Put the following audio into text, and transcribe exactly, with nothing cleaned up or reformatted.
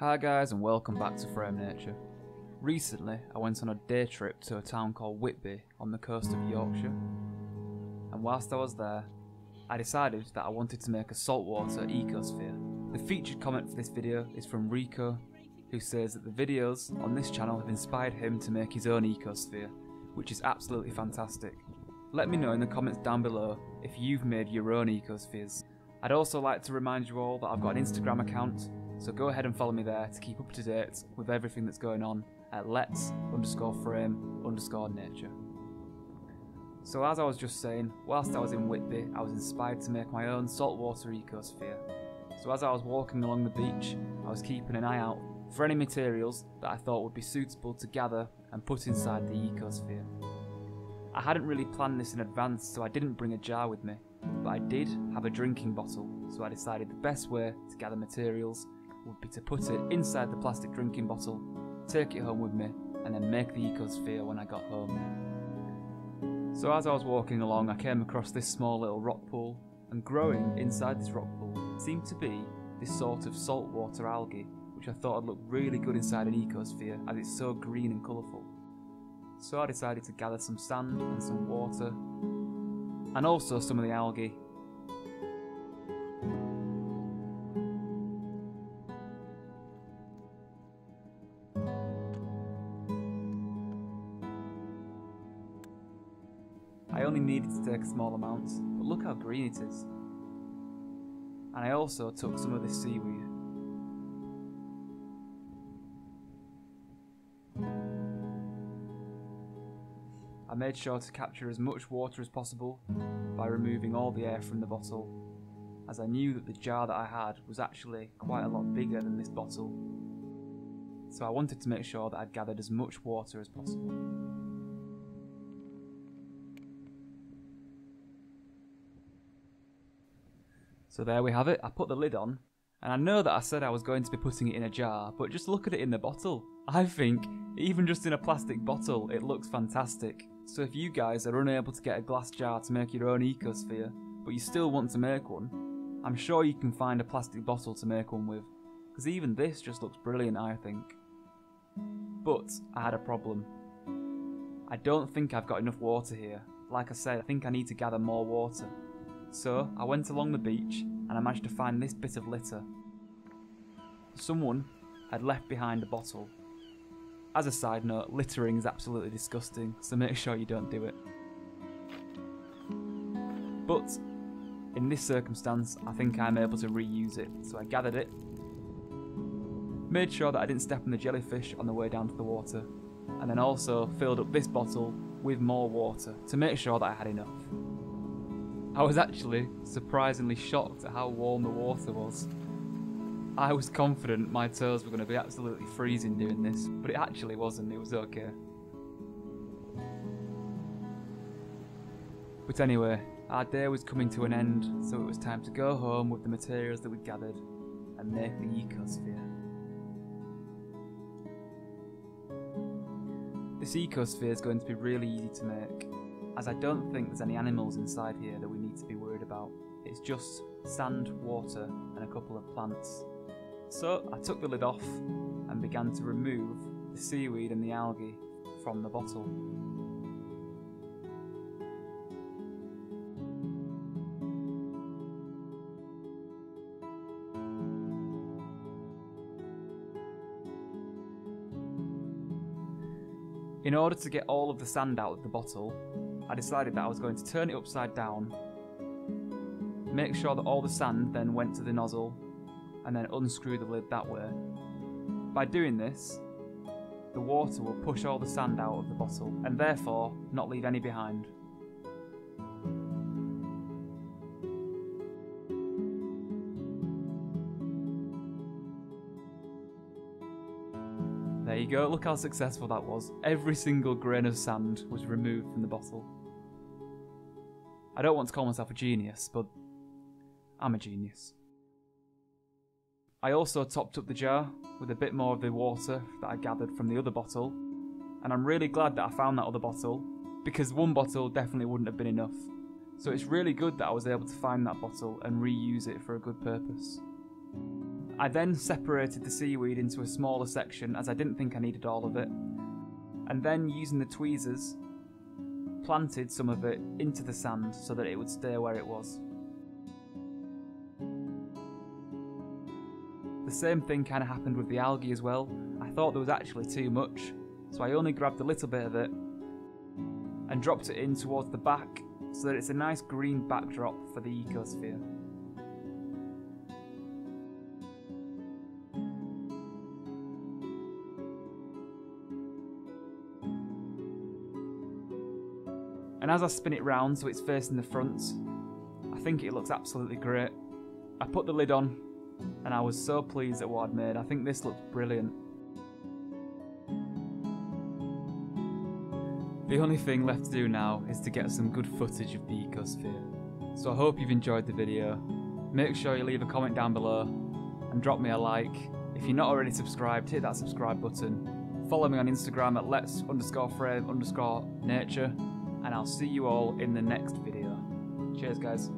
Hi guys and welcome back to Frame Nature. Recently I went on a day trip to a town called Whitby on the coast of Yorkshire, and whilst I was there I decided that I wanted to make a saltwater ecosphere. The featured comment for this video is from Rico, who says that the videos on this channel have inspired him to make his own ecosphere, which is absolutely fantastic. Let me know in the comments down below if you've made your own ecospheres. I'd also like to remind you all that I've got an Instagram account, so go ahead and follow me there to keep up to date with everything that's going on at let's underscore frame underscore nature. So as I was just saying, whilst I was in Whitby, I was inspired to make my own saltwater ecosphere. So as I was walking along the beach, I was keeping an eye out for any materials that I thought would be suitable to gather and put inside the ecosphere. I hadn't really planned this in advance, so I didn't bring a jar with me, but I did have a drinking bottle, so I decided the best way to gather materials would be to put it inside the plastic drinking bottle, take it home with me, and then make the ecosphere when I got home. So as I was walking along, I came across this small little rock pool, and growing inside this rock pool seemed to be this sort of saltwater algae, which I thought would look really good inside an ecosphere as it's so green and colourful. So I decided to gather some sand and some water, and also some of the algae. I only needed to take a small amount, but look how green it is. And I also took some of this seaweed. I made sure to capture as much water as possible by removing all the air from the bottle, as I knew that the jar that I had was actually quite a lot bigger than this bottle. So I wanted to make sure that I'd gathered as much water as possible. So there we have it, I put the lid on, and I know that I said I was going to be putting it in a jar, but just look at it in the bottle. I think, even just in a plastic bottle, it looks fantastic. So if you guys are unable to get a glass jar to make your own ecosphere, but you still want to make one, I'm sure you can find a plastic bottle to make one with, because even this just looks brilliant, I think. But I had a problem. I don't think I've got enough water here. Like I said, I think I need to gather more water. So I went along the beach and I managed to find this bit of litter. Someone had left behind a bottle. As a side note, littering is absolutely disgusting, so make sure you don't do it. But in this circumstance, I think I'm able to reuse it, so I gathered it, made sure that I didn't step on the jellyfish on the way down to the water, and then also filled up this bottle with more water to make sure that I had enough. I was actually surprisingly shocked at how warm the water was. I was confident my toes were going to be absolutely freezing doing this, but it actually wasn't, it was okay. But anyway, our day was coming to an end, so it was time to go home with the materials that we gathered and make the ecosphere. This ecosphere is going to be really easy to make, as I don't think there's any animals inside here that we need to be worried about. It's just sand, water and a couple of plants. So I took the lid off and began to remove the seaweed and the algae from the bottle. In order to get all of the sand out of the bottle, I decided that I was going to turn it upside down, make sure that all the sand then went to the nozzle, and then unscrew the lid that way. By doing this, the water will push all the sand out of the bottle, and therefore not leave any behind. There you go, look how successful that was. Every single grain of sand was removed from the bottle. I don't want to call myself a genius, but I'm a genius. I also topped up the jar with a bit more of the water that I gathered from the other bottle, and I'm really glad that I found that other bottle, because one bottle definitely wouldn't have been enough. So it's really good that I was able to find that bottle and reuse it for a good purpose. I then separated the seaweed into a smaller section as I didn't think I needed all of it, and then using the tweezers, planted some of it into the sand so that it would stay where it was. The same thing kind of happened with the algae as well. I thought there was actually too much, so I only grabbed a little bit of it and dropped it in towards the back so that it's a nice green backdrop for the ecosphere. And as I spin it round so it's facing the front, I think it looks absolutely great. I put the lid on and I was so pleased at what I'd made. I think this looks brilliant. The only thing left to do now is to get some good footage of the ecosphere. So I hope you've enjoyed the video. Make sure you leave a comment down below and drop me a like. If you're not already subscribed, hit that subscribe button. Follow me on Instagram at let's underscore frame underscore nature. And I'll see you all in the next video. Cheers, guys.